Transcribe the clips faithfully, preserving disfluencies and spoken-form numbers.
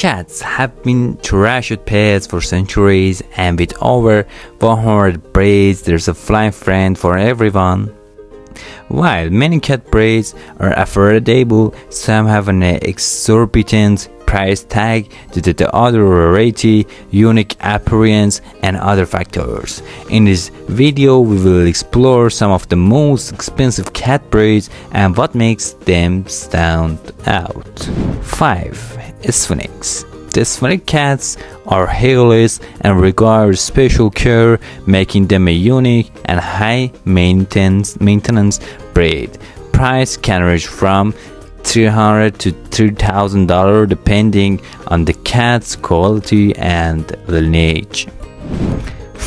Cats have been cherished pets for centuries, and with over one hundred breeds, there's a flying friend for everyone. While many cat breeds are affordable, some have an exorbitant price tag due to the other rarity, unique appearance, and other factors. In this video, we will explore some of the most expensive cat breeds and what makes them stand out. five. Sphynx. The Sphynx cats are hairless and require special care, making them a unique and high maintenance, maintenance breed. Price can range from three hundred dollars to three thousand dollars depending on the cat's quality and lineage.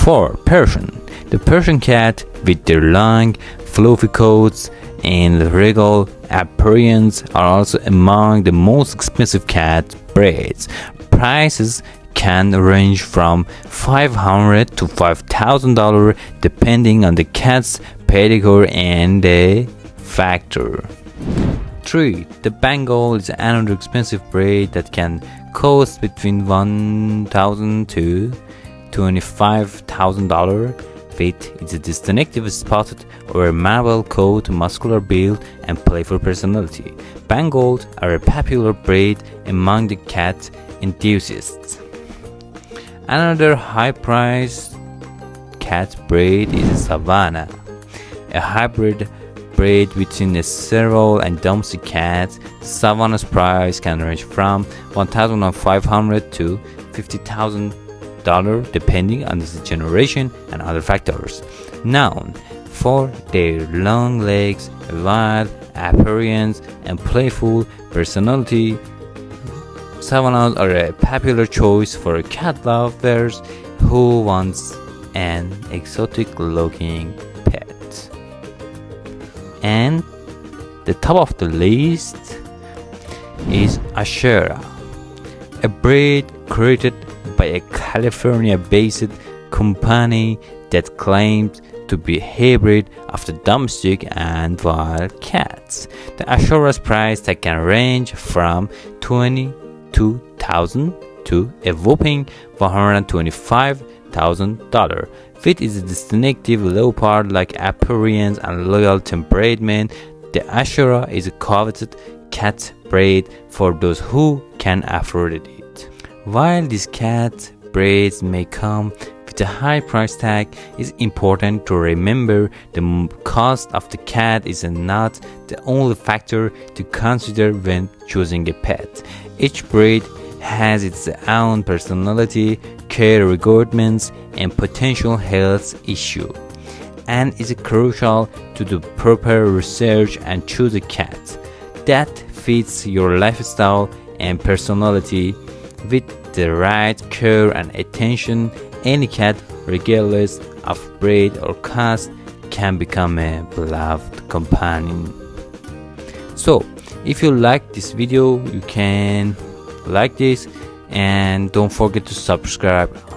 four. Persian. The Persian cat, with their long, fluffy coats and regal appearance, are also among the most expensive cat breeds. Prices can range from five hundred dollars to five thousand dollars depending on the cat's pedigree and the factor. three. The Bengal is another expensive breed that can cost between one thousand dollars to twenty-five thousand dollars. It's a distinctive spotted or marble coat, muscular build, and playful personality. Bengals are a popular breed among the cat enthusiasts. Another high-priced cat breed is Savannah, a hybrid breed between a Serval and domestic cat. Savannah's price can range from one thousand five hundred dollars to fifty thousand dollars depending on the generation and other factors. Known for their long legs, wild appearance, and playful personality, Savannahs are a popular choice for cat lovers who want an exotic-looking pet. And the top of the list is Ashera, a breed created by a California-based company that claims to be a hybrid of the domestic and wild cats. The Ashera's price that can range from twenty-two thousand dollars to a whopping one hundred twenty-five thousand dollars. With its distinctive leopard-like appearance and loyal temperament, the Ashera is a coveted cat breed for those who can afford it. While these cat breeds may come with a high price tag, it's important to remember the cost of the cat is not the only factor to consider when choosing a pet. Each breed has its own personality, care requirements, and potential health issues, and is crucial to do proper research and choose a cat that fits your lifestyle and personality. With the right care and attention, any cat, regardless of breed or caste, can become a beloved companion. So, if you like this video, you can like this, and don't forget to subscribe